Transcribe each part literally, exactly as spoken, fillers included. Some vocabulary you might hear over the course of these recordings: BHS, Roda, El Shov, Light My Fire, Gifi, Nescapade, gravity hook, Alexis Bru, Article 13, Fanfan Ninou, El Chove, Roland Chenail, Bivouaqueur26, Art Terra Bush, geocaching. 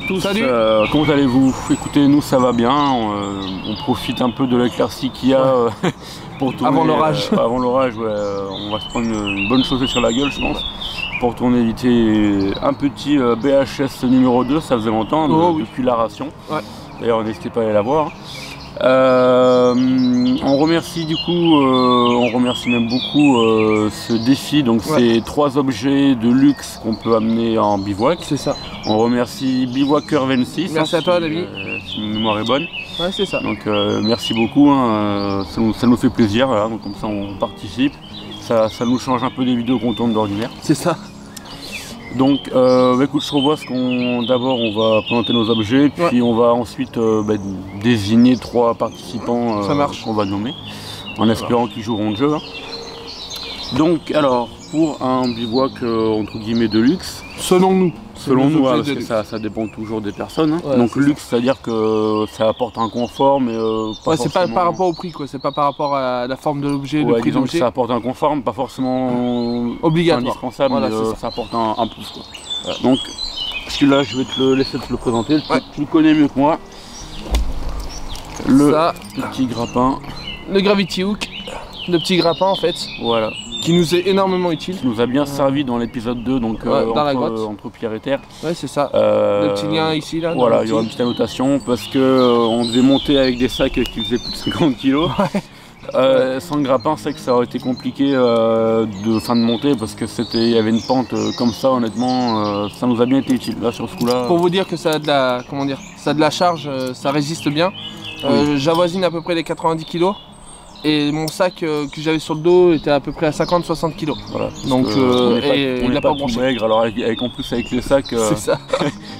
Bonjour à tous, euh, comment allez-vous? Écoutez, nous ça va bien, on, euh, on profite un peu de l'éclaircie qu'il y a euh, pour tourner. Avant l'orage. Euh, avant l'orage, ouais, euh, on va se prendre une, une bonne chaussée sur la gueule, je pense, ouais. Pour tourner éviter un petit euh, B H S numéro deux, ça faisait longtemps, oh, euh, oui. Depuis la ration. Ouais. D'ailleurs, n'hésitez pas à aller la voir. Hein. Euh, on remercie du coup, euh, on remercie même beaucoup euh, ce défi, donc ouais. Ces trois objets de luxe qu'on peut amener en bivouac. C'est ça. On remercie Bivouaqueur vingt-six. Merci hein, à toi, David. Euh, si ma mémoire est bonne. Ouais, c'est ça. Donc euh, merci beaucoup, hein, ça, nous, ça nous fait plaisir, voilà, donc comme ça on participe. Ça, ça nous change un peu des vidéos qu'on tourne d'ordinaire. C'est ça. Donc, euh, bah, écoute, je propose qu'on d'abord on va présenter nos objets, puis ouais. On va ensuite euh, bah, désigner trois participants euh, qu'on va nommer, en espérant qu'ils joueront le jeu. Hein. Donc, alors, pour un bivouac euh, entre guillemets de luxe, selon nous, selon nous, ouais, parce que ça, ça dépend toujours des personnes. Hein. Ouais, donc luxe, c'est-à-dire que ça apporte un confort, mais euh, pas ouais, c'est forcément... pas par rapport au prix, quoi. C'est pas par rapport à la forme de l'objet, ouais, le prix de l'objet. Ça apporte un confort, mais pas forcément obligatoire, indispensable. Voilà, mais, euh, ça. ça apporte un, un plus, quoi. Ouais. Donc celui-là, je vais te le laisser te le présenter. Ouais. Tu, tu le connais mieux que moi. Le ça, petit grappin, le Gravity Hook, le petit grappin en fait. Voilà. Qui nous est énormément utile. Qui nous a bien servi dans l'épisode deux, donc ouais, euh, dans entre, la grotte. Euh, entre pierre et terre. Ouais, c'est ça. Euh, le petit lien ici, là. Voilà, il y aura une petite annotation parce que euh, on devait monter avec des sacs qui faisaient plus de cinquante kilos. Ouais. Euh, sans le grappin, c'est que ça aurait été compliqué euh, de fin de montée parce que c'était, il y avait une pente euh, comme ça. Honnêtement, euh, ça nous a bien été utile là sur ce coup-là. Pour vous dire que ça a de la, comment dire, ça a de la charge, euh, ça résiste bien. Euh, oui. J'avoisine à peu près les quatre-vingt-dix kilos. Et mon sac euh, que j'avais sur le dos était à peu près à cinquante à soixante kilos. Voilà. Donc euh, on pas, et on il n'a pas, pas branché. Maigre, alors avec, avec en plus avec les sacs, euh, ça.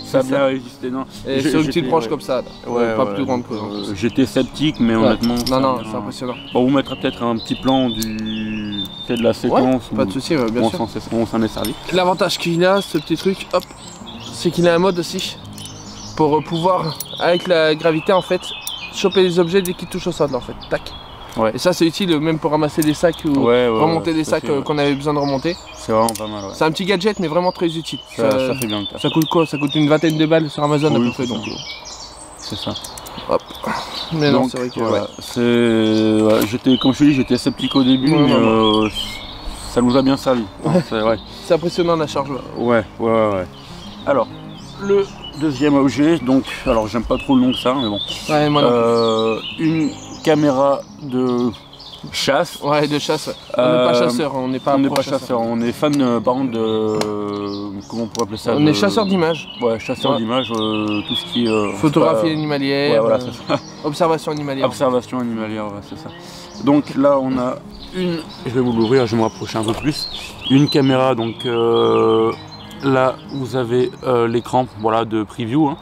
ça a bien ça. résisté. Non. Et sur une petite branche ouais. comme ça, là. Ouais, euh, ouais, pas ouais. plus grande que. Euh, J'étais sceptique, mais ouais. honnêtement. Non, non, c'est impressionnant. Bon, on vous mettra peut-être un petit plan du fait de la séquence. Ouais, pas de soucis, ouais, bien on sûr. On s'en est servi. L'avantage qu'il a, ce petit truc, hop, c'est qu'il a un mode aussi pour pouvoir, avec la gravité en fait, choper les objets dès qu'ils touchent au sol en fait. Tac. Ouais. Et ça c'est utile même pour ramasser des sacs ou ouais, ouais, remonter ouais, des sacs euh, ouais. qu'on avait besoin de remonter. C'est vraiment pas mal. Ouais. C'est un petit gadget mais vraiment très utile. Ça, ça, ça fait bien le taf. Ça coûte quoi? Ça coûte une vingtaine de balles sur Amazon oui, à peu près. Donc c'est ça. Hop. Mais donc, non, c'est vrai que voilà. Ouais. Ouais, j'étais, comme je te dis, j'étais sceptique au début, ouais, mais euh, ça nous a bien servi. Ouais. C'est ouais. impressionnant la charge. Là. Ouais, ouais, ouais, ouais. Alors, le deuxième objet, donc, alors j'aime pas trop le nom que ça, mais bon. Ouais, moi non. Euh, une caméra de chasse. Ouais, de chasse. On n'est euh, pas chasseur, on n'est pas, pas chasseur. On est fan euh, par contre de... Euh, comment on pourrait appeler ça? On de, est chasseur d'images. Ouais, chasseur ouais. d'images, euh, tout ce qui... Euh, photographie pas, animalière, ouais, voilà, euh, observation animalière. Observation en fait. animalière, ouais, c'est ça. Donc là on a une... Je vais vous l'ouvrir, je vais me rapprocher un peu plus. Une caméra, donc euh, là vous avez euh, l'écran voilà, de preview. Hein.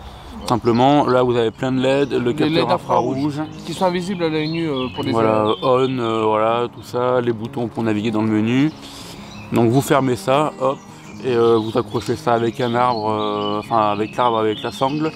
Simplement, là vous avez plein de L E D, le capteur infrarouge qui sont invisibles à l'œil nu pour les voilà, on, euh, voilà, tout ça, les boutons pour naviguer dans le menu. Donc vous fermez ça, hop, et euh, vous accrochez ça avec un arbre, euh, enfin avec l'arbre, avec la sangle.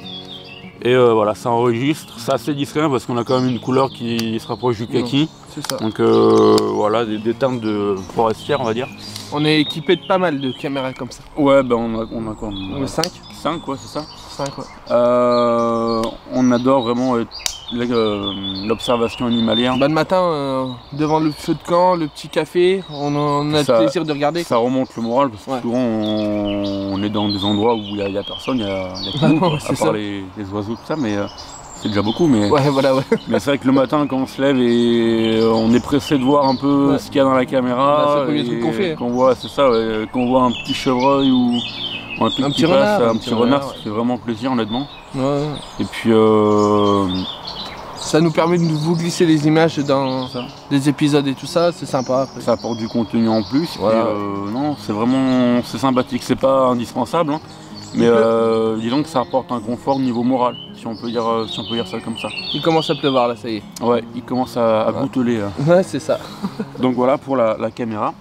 Et euh, voilà, ça enregistre, c'est assez discret parce qu'on a quand même une couleur qui se rapproche du kaki. Ça. Donc euh, voilà, des, des teintes de forestière on va dire. On est équipé de pas mal de caméras comme ça. Ouais, ben on a, on a quoi on a cinq, cinq ouais, c'est ça. cinq, ouais. euh, on adore vraiment euh, l'observation animalière. Bah, le matin, euh, devant le feu de camp, le petit café, on, on a ça, le plaisir de regarder. Ça remonte le moral parce que ouais. souvent on, on est dans des endroits où il n'y a, a personne, il n'y a, y a que nous, à part les, les oiseaux tout ça, mais euh, c'est déjà beaucoup. Mais, ouais, voilà, ouais. mais c'est vrai que le matin quand on se lève et euh, on est pressé de voir un peu ouais. ce qu'il y a dans la caméra, bah, qu'on voit, c'est ça, ouais, qu'on voit un petit chevreuil ou... Un, un petit renard, passe, un petit renard, renard ouais. ça fait vraiment plaisir honnêtement. Ouais, ouais. Et puis euh... ça nous permet de vous glisser les images dans des épisodes et tout ça, c'est sympa. Après. Ça apporte du contenu en plus. Ouais, et euh, ouais. Non, c'est vraiment c'est sympathique, c'est pas indispensable, hein, mais euh, disons que ça apporte un confort niveau moral, si on peut dire, si on peut dire ça comme ça. Il commence à pleuvoir là, ça y est. Ouais, il commence à, à ouais. goutteler. Là. Ouais, c'est ça. Donc voilà pour la, la caméra.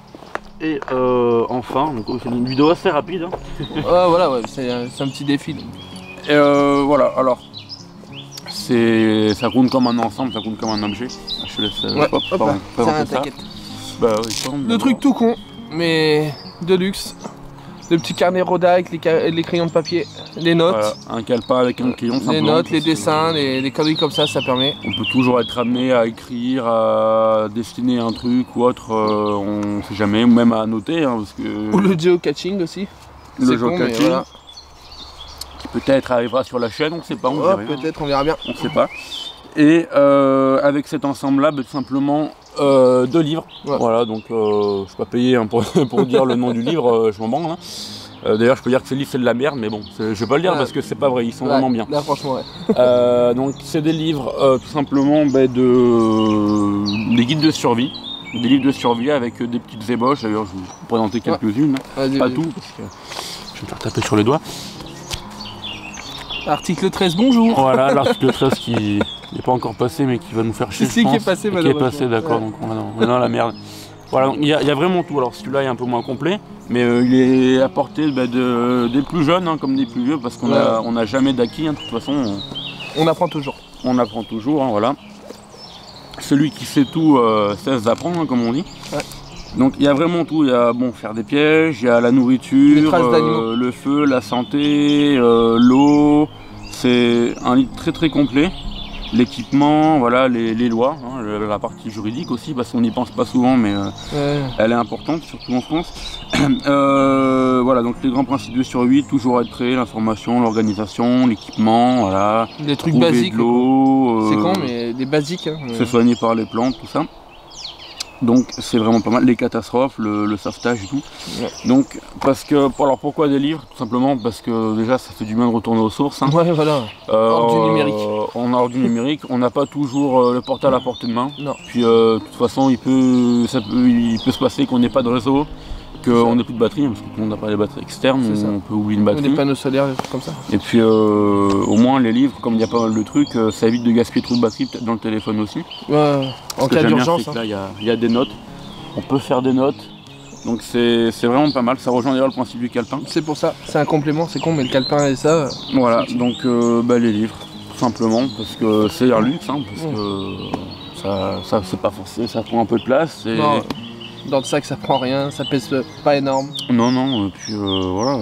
Et euh, enfin, c'est une vidéo assez rapide. Hein. Ouais, voilà, ouais, c'est un petit défi. Et euh, voilà, alors, ça compte comme un ensemble, ça compte comme un objet. Je te laisse. Ouais, hop, hop pardon, là, ça, ça. Bah, oui, pardon, le truc tout con, mais de luxe. le petit carnet Roda avec les, les crayons de papier, les notes. Voilà, un calepin avec un crayon simplement. Les notes, les dessins, les, les conneries comme ça, ça permet. On peut toujours être amené à écrire, à dessiner un truc ou autre, euh, on ne sait jamais, ou même à noter. Hein, parce que... Ou le geocaching aussi. Le geocaching. Voilà. Qui peut-être arrivera sur la chaîne, on ne sait pas. Oh, peut-être, on verra bien. On ne sait pas. Et euh, avec cet ensemble-là, tout simplement euh, deux livres. Ouais. Voilà, donc euh, je ne suis pas payé hein, pour, pour dire le nom du livre, euh, je m'en branle. Hein. Euh, D'ailleurs, je peux dire que ce livre c'est de la merde, mais bon, je ne vais pas le dire ouais. parce que c'est pas vrai, ils sont ouais. vraiment bien. Là, franchement, ouais. euh, donc, c'est des livres euh, tout simplement bah, de, euh, des guides de survie. Des livres de survie avec euh, des petites ébauches. D'ailleurs, je vais vous présenter quelques-unes. Ouais. Hein. Pas tout, parce que je vais me faire taper sur les doigts. Article treize, bonjour. Voilà, l'article treize qui. Il n'est pas encore passé, mais qui va nous faire chier. C'est qui est passé, madame. Qui est passé, d'accord. Ouais. Donc on a, on a la merde. Voilà, il y, y a vraiment tout. Alors celui-là est un peu moins complet, mais euh, il est à portée bah, de, des plus jeunes hein, comme des plus vieux, parce qu'on n'a ouais. on jamais d'acquis. Hein, de toute façon, on, on apprend toujours. On apprend toujours, hein, voilà. Celui qui sait tout euh, cesse d'apprendre, hein, comme on dit. Ouais. Donc il y a vraiment tout. Il y a bon, faire des pièges, il y a la nourriture, euh, le feu, la santé, euh, l'eau. C'est un livre très très complet. L'équipement, voilà, les, les lois, hein, la partie juridique aussi, parce qu'on n'y pense pas souvent, mais euh, ouais. elle est importante, surtout en France. euh, voilà, donc les grands principes de survie, toujours être prêt, l'information, l'organisation, l'équipement, voilà. Des trucs basiques. De l'eau. C'est con, mais des basiques. Hein, mais... Se soigner par les plantes, tout ça. Donc c'est vraiment pas mal, les catastrophes, le, le sauvetage et tout. Ouais. Donc parce que, alors pourquoi des livres? Tout simplement parce que déjà ça fait du bien de retourner aux sources. Hein. Ouais voilà, euh, hors du numérique. On a hors du numérique, on n'a pas toujours euh, le portable à portée de main. Non. Puis euh, de toute façon il peut, ça peut, il peut se passer qu'on n'ait pas de réseau, qu'on n'ait plus de batterie, parce que tout le monde n'a pas des batteries externes, on, on peut oublier une batterie. Ou des panneaux solaires, comme ça. Et puis euh, au moins les livres, comme il y a pas mal de trucs, euh, ça évite de gaspiller trop de batterie, peut-être dans le téléphone aussi. Ouais, en cas d'urgence. Hein. Là, il y, y a des notes, on peut faire des notes, donc c'est vraiment pas mal, ça rejoint d'ailleurs le principe du calepin. C'est pour ça, c'est un complément, c'est con, mais le calepin et ça... Voilà, donc euh, bah, les livres, tout simplement, parce que c'est un luxe, hein, parce ouais. que ça, ça c'est pas forcé, ça prend un peu de place. Et... Non, dans le sac ça prend rien, ça pèse pas énorme. Non non, et puis euh, voilà,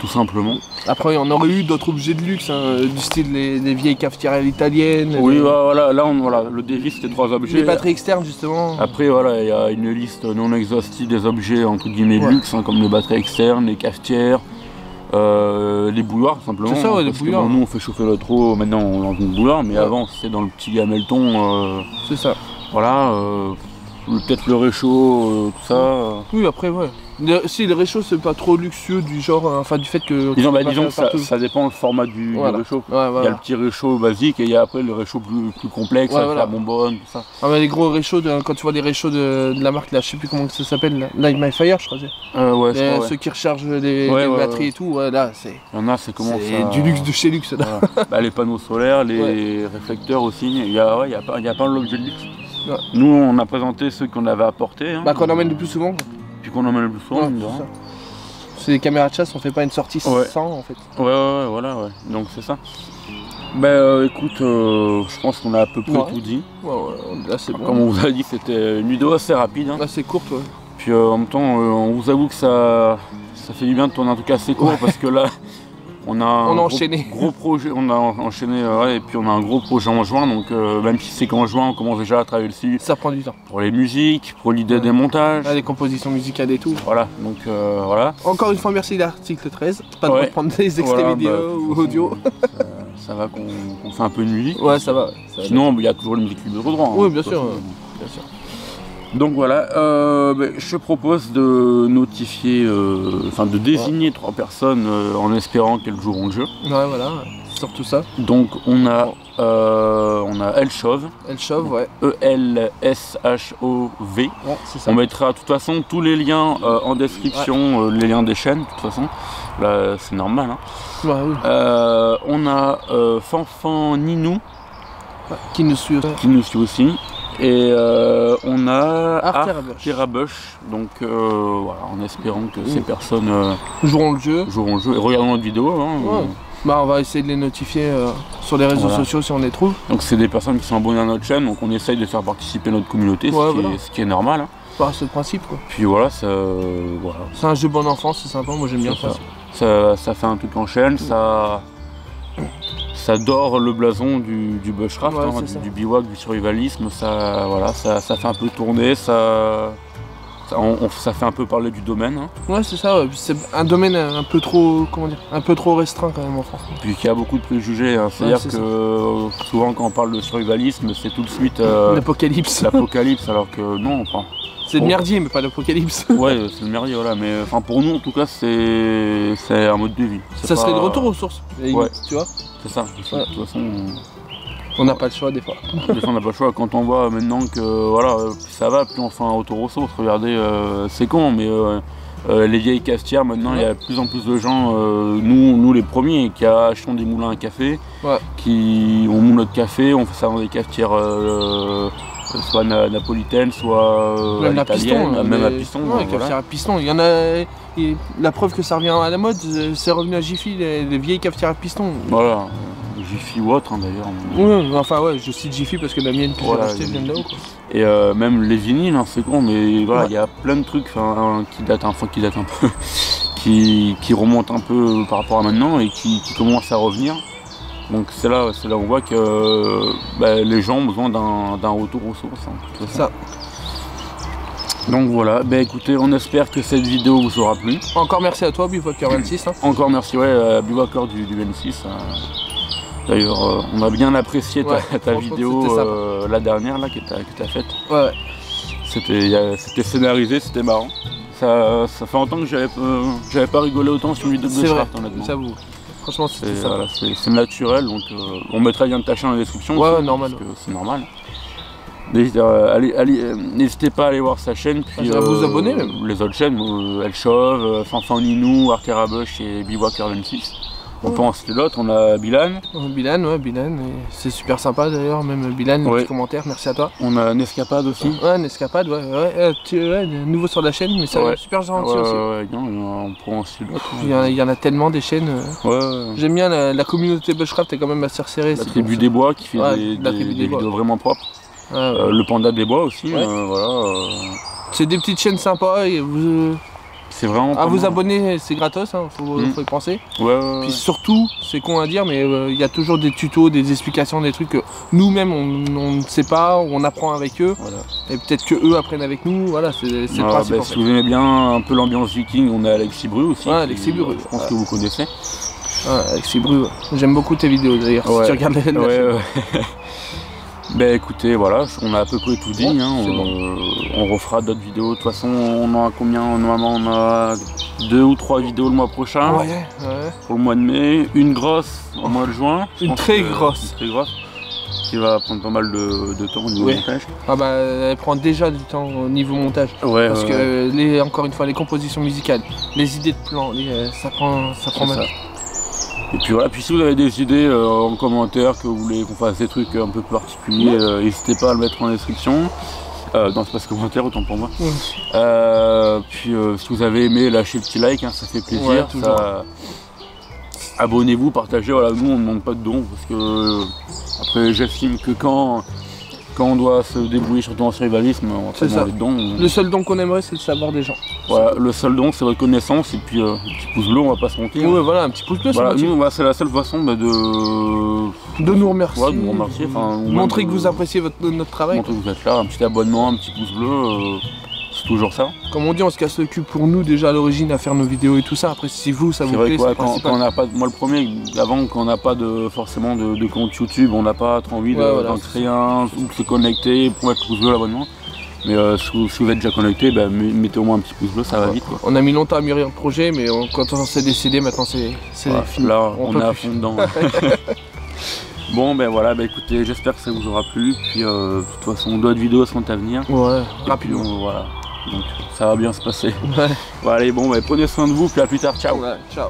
tout simplement. Après on aurait eu d'autres objets de luxe, hein, du style les, les vieilles cafetières italiennes. Oui les... voilà, là on, voilà, le délice c'était trois objets. Les batteries externes justement. Après voilà, il y a une liste non exhaustive des objets entre guillemets ouais. luxe, hein, comme les batteries externes, les cafetières, euh, les bouilloires simplement. C'est ça ouais, les bouilloires. Bon, nous on fait chauffer le trop, maintenant on lance une bouilloire, mais ouais. avant c'était dans le petit gamelton. Euh, C'est ça. Voilà. Euh, Peut-être le réchaud, euh, tout ça. Euh... Oui, après, ouais. Le, si le réchaud, c'est pas trop luxueux, du genre, enfin, du fait que. Disons, bah, disons que ça, ça dépend le format du, voilà. du réchaud. Ouais, voilà. Il y a le petit réchaud basique et il y a après le réchaud plus, plus complexe, ouais, avec voilà. la bonbonne, tout ça. Ah, mais les gros réchauds, de, quand tu vois les réchauds de, de la marque, là, je sais plus comment ça s'appelle, Light My Fire, je crois. Euh, ouais, les, je crois, ouais. Ceux qui rechargent les, ouais, les ouais, batteries ouais. et tout, ouais, là, c'est. Il y en a, c'est comment ça. Du luxe de chez luxe, là. Voilà. Bah, les panneaux solaires, les ouais. réflecteurs aussi. Il y a, ouais, il y a, il y a plein d'objets de luxe. Ouais. Nous, on a présenté ceux qu'on avait apportés. Hein, bah, qu'on emmène le plus souvent. Puis qu'on emmène le plus souvent. Ouais, c'est des caméras de chasse, on fait pas une sortie ouais. sans en fait. Ouais, ouais, ouais, voilà, ouais. Donc c'est ça. Bah, euh, écoute, euh, je pense qu'on a à peu près ouais. tout dit. Ouais, ouais, là, c'est bon. Comme on vous a dit, c'était une vidéo assez rapide. Hein. Là, c'est courte, ouais. Puis euh, en même temps, euh, on vous avoue que ça, ça fait du bien de tourner un truc assez court ouais. parce que là. On a, on a gros, enchaîné. Gros projet, on a enchaîné, ouais, et puis on a un gros projet en juin, donc euh, même si c'est qu'en juin, on commence déjà à travailler dessus. Ça prend du temps. Pour les musiques, pour l'idée ouais. des montages. Là, les compositions musicales et tout. Voilà, donc euh, voilà. Encore une fois, merci l'article treize. Pas ouais. de reprendre des extraits voilà, vidéo bah, ou audio. Ça, ça va qu'on qu'on fait un peu de musique. Ouais, ça va. Ça Sinon, il y a toujours les musiques libres de droit. Oui, hein, bien, sûr, façon, euh, bien sûr. Donc voilà, euh, bah, je propose de notifier, enfin euh, de désigner ouais. trois personnes euh, en espérant qu'elles joueront le jeu. Ouais voilà, c'est surtout ça. Donc on a, euh, on a El Chove. El Chove, ouais. E L S H O V. Ouais, c'est ça. On mettra de toute façon tous les liens euh, en description, ouais. euh, les liens des chaînes de toute façon. Là c'est normal. Hein. Ouais, oui. euh, on a euh, Fanfan Ninou. Ouais, qui nous suit aussi. Qui nous suit aussi. Et euh, on a Art Terra Bush, donc euh, voilà, en espérant que mmh. ces personnes euh, joueront le jeu, joueront le jeu et regarderont notre vidéo. Hein, ouais. euh... Bah on va essayer de les notifier euh, sur les réseaux voilà. sociaux si on les trouve. Donc c'est des personnes qui sont abonnées à notre chaîne, donc on essaye de faire participer notre communauté, ouais, ce, qui voilà. est, ce qui est normal. Hein. par ce principe quoi. Puis voilà, ça, euh, voilà. C'est un jeu bon enfant, c'est sympa, moi j'aime bien ça. Ça. Ça fait un truc en chaîne, ça, ça dort le blason du, du bushcraft, ouais, hein, du, du bivouac, du survivalisme, ça, voilà, ça, ça fait un peu tourner, ça, ça, on, on, ça fait un peu parler du domaine. Hein. Ouais c'est ça, ouais. C'est un domaine un peu trop, comment dire, un peu trop restreint quand même en France. Hein. Puis qu'il y a beaucoup de préjugés, hein. C'est-à-dire ouais, que ça. Souvent quand on parle de survivalisme, c'est tout de suite euh, l'apocalypse. L'apocalypse, alors que non, enfin. C'est le merdier, mais pas l'apocalypse. Ouais, c'est le merdier, voilà. Mais enfin, pour nous, en tout cas, c'est c'est un mode de vie. Ça pas... serait de retour aux sources, ouais. Tu vois. C'est ça. Voilà. De toute façon, on n'a pas le choix des fois. Des fois, on n'a pas le choix. Quand on voit maintenant que voilà, ça va, plus on fait un retour aux sources. Regardez, euh, c'est con, mais euh, euh, les vieilles cafetières, maintenant, il ouais. y a de plus en plus de gens, euh, nous, nous les premiers, qui achetons des moulins à café, ouais. qui on moule notre café, on fait ça dans des cafetières. Euh, soit na napolitaine, soit euh, même à piston, même mais... à piston, ouais, donc, voilà. À piston. Il y en a. Et la preuve que ça revient à la mode, c'est revenu à Gifi, les, les vieilles cafetières à piston. Voilà, Gifi ou autre hein, d'ailleurs. Ouais, enfin ouais, je cite Gifi parce que la mienne que voilà, j'ai achetée vient de là-haut. Et euh, même les vinyles, hein, c'est con, mais voilà, il ouais. y a plein de trucs hein, qui datent, enfin qui datent un peu, qui, qui remontent un peu par rapport à maintenant et qui, qui commencent à revenir. Donc c'est là, c'est là où on voit que euh, bah, les gens ont besoin d'un retour aux sources. Hein, de toute façon. Ça. Donc voilà, bah, écoutez, on espère que cette vidéo vous aura plu. Encore merci à toi, Bivouaqueur vingt-six. Hein. Encore merci, ouais, euh, Bivouaqueur du, du vingt-six. Euh, D'ailleurs, euh, on a bien apprécié ta, ouais, ta vidéo, euh, la dernière là, que tu as, as faite. Ouais. C'était euh, scénarisé, c'était marrant. Ça, ça fait longtemps que j'avais euh, pas rigolé autant sur une vidéo de Bushcraft, honnêtement. Ça vous. Franchement, c'est voilà, naturel, donc euh, on mettra bien de tâcher dans la description. Ouais, aussi, normal. Parce que c'est normal. N'hésitez euh, pas à aller voir sa chaîne. Puis ah, euh, vous abonner même. Les autres chaînes, euh, El Chove, euh, Fanfan Ninou, Art Terra Bush et Bivouaqueur vingt-six. On ouais. peut en citer d'autres, on a Bilan. Oh, Bilan, ouais, Bilan. C'est super sympa d'ailleurs, même Bilan, ouais. Les commentaires, merci à toi. On a Nescapade aussi. Ouais, Nescapade, ouais. ouais, ouais nouveau sur la chaîne, mais ça ouais. super gentil ouais, aussi. Ouais, non, on peut en citer d'autres. Il ouais. y, y en a tellement des chaînes. Ouais, ouais. J'aime bien, la, la communauté Bushcraft est quand même assez resserrée. La Tribu des Bois qui fait ouais, des, des, des, des vidéos bois. Vraiment propres. Ouais, ouais. Euh, le Panda des Bois aussi, ouais. euh, voilà. Euh... C'est des petites chaînes sympas. Et vous... C'est vraiment. À vous abonner, c'est gratos, hein, faut, mmh. faut y penser. Ouais, ouais, ouais. Puis surtout, c'est con à dire, mais il euh, y a toujours des tutos, des explications, des trucs que nous-mêmes on, on ne sait pas, on apprend avec eux. Voilà. Et peut-être que eux apprennent avec nous. Voilà, c'est le principe. Bah, en fait. Si vous aimez bien un peu l'ambiance viking, on a Alexis Bru aussi. Ouais, Alexis Bru. Je pense ouais. que vous connaissez. Ouais, Alexis Bru, j'aime beaucoup tes vidéos d'ailleurs. Ouais. Si tu regardes la ouais, ouais. Ben écoutez, voilà, on a à peu près tout dit, hein, on, bon. on refera d'autres vidéos, de toute façon on aura combien, normalement on a deux ou trois vidéos le mois prochain, ouais, ouais. pour le mois de mai, une grosse au mois de juin, une très que, grosse, une très grosse, qui va prendre pas mal de, de temps au niveau oui. montage. Ah bah elle prend déjà du temps au niveau montage, ouais, parce ouais. que les, encore une fois les compositions musicales, les idées de plans, ça prend, ça prend mal. Et puis voilà, puis si vous avez des idées euh, en commentaire, que vous voulez qu'on fasse des trucs un peu particuliers, euh, n'hésitez pas à le mettre en description. Euh, dans l'espace commentaire, autant pour moi. Mmh. Euh, puis euh, si vous avez aimé, lâchez le petit like, hein, ça fait plaisir. Ouais, ça... Abonnez-vous, partagez, voilà, nous on ne demande pas de dons, parce que après j'affirme que quand... Quand on doit se débrouiller surtout en survivalisme, on fait des dons. On... Le seul don qu'on aimerait, c'est le savoir des gens. Voilà, le seul don, c'est votre connaissance, et puis euh, un petit pouce bleu, on va pas se mentir. Ouais, voilà, un petit pouce bleu, voilà, c'est bah, la seule façon bah, de... de nous remercier. Ouais, de nous remercier. Montrer de... que vous appréciez votre, notre travail. Montrer que vous êtes là, un petit abonnement, un petit pouce bleu, euh, c'est toujours ça. Comme on dit, on se casse le cul pour nous, déjà à l'origine, à faire nos vidéos et tout ça. Après, si vous, ça vous plaît, c'est principal. Moi, le premier, avant, qu'on n'a pas de, forcément de, de compte YouTube, on n'a pas trop envie ouais, d'en voilà, créer un, ou de se connecter, pour mettre tous l'abonnement. Mais euh, si, si vous êtes déjà connecté, bah, mettez au moins un petit pouce bleu, ça ouais. va vite. Quoi. On a mis longtemps à mûrir le projet, mais on, quand on s'est décidé, maintenant c'est voilà, fini. Là, on, on est à fond dedans. Bon ben voilà, ben écoutez, j'espère que ça vous aura plu. Puis euh, de toute façon, d'autres vidéos sont à venir. Ouais, rapidement. Puis, on, voilà. Donc ça va bien se passer. Ouais. Bon allez, bon, bah, prenez soin de vous, puis à plus tard, ciao. Ouais, ciao.